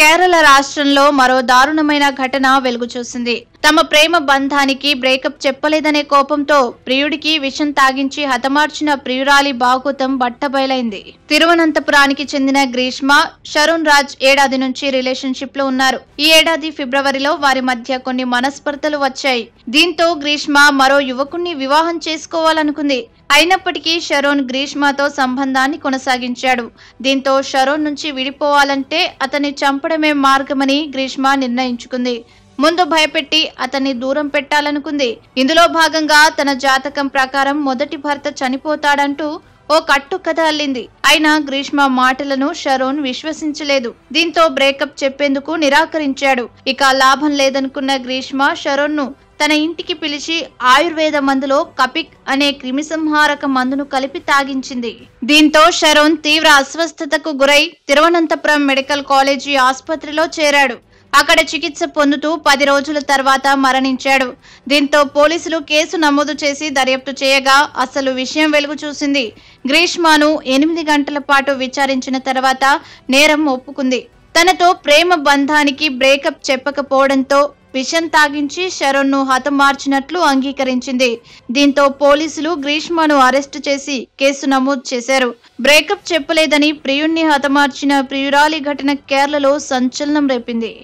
కేరళ రాష్ట్రంలో మరో దారుణమైన ఘటన వెలుగు చూసింది. తమ ప్రేమ బంధానికి బ్రేకప్ చెప్పలేదనే కోపంతో ప్రియుడికి విషం తాగించి హతమార్చిన ప్రియురాలి బాగోతం బట్టబయలైంది. తిరువనంతపురానికి చెందిన గ్రీష్మ, శరుణ్ రాజ్ ఏడాది నుంచి రిలేషన్షిప్ లో ఉన్నారు. ఈ ఏడాది ఫిబ్రవరిలో వారి మధ్య కొన్ని మనస్పర్ధలు వచ్చాయి. దీంతో గ్రీష్మ మరో యువకుణ్ణి వివాహం చేసుకోవాలనుకుంది. అయినప్పటికీ షరోన్ గ్రీష్మతో సంబంధాన్ని కొనసాగించాడు. దీంతో షరోన్ నుంచి విడిపోవాలంటే అతన్ని చంపడమే మార్గమని గ్రీష్మ నిర్ణయించుకుంది. ముందు భయపెట్టి అతన్ని దూరం పెట్టాలనుకుంది. ఇందులో భాగంగా తన జాతకం ప్రకారం మొదటి భర్త చనిపోతాడంటూ ఓ కట్టు కథ అల్లింది. అయినా గ్రీష్మ మాటలను షరోన్ విశ్వసించలేదు. దీంతో బ్రేకప్ చెప్పేందుకు నిరాకరించాడు. ఇక లాభం లేదనుకున్న గ్రీష్మ షరోన్ను తన ఇంటికి పిలిచి ఆయుర్వేద మందులో కపిక్ అనే క్రిమిసంహారక మందును కలిపి తాగించింది. దీంతో షరోన్ తీవ్ర అస్వస్థతకు గురై తిరువనంతపురం మెడికల్ కాలేజీ ఆసుపత్రిలో చేరాడు. అక్కడ చికిత్స పొందుతూ 10 రోజుల తర్వాత మరణించాడు. దీంతో పోలీసులు కేసు నమోదు చేసి దర్యాప్తు చేయగా అసలు విషయం వెలుగు చూసింది. గ్రీష్మను 8 గంటల పాటు విచారించిన తర్వాత నేరం ఒప్పుకుంది. తనతో ప్రేమ బంధానికి బ్రేకప్ చెప్పకపోవడంతో విషం తాగించి షరోన్ను హతమార్చినట్లు అంగీకరించింది. దీంతో పోలీసులు గ్రీష్మను అరెస్టు చేసి కేసు నమోదు చేశారు. బ్రేకప్ చెప్పలేదని ప్రియుణ్ణి హతమార్చిన ప్రియురాలి ఘటన కేరళలో సంచలనం రేపింది.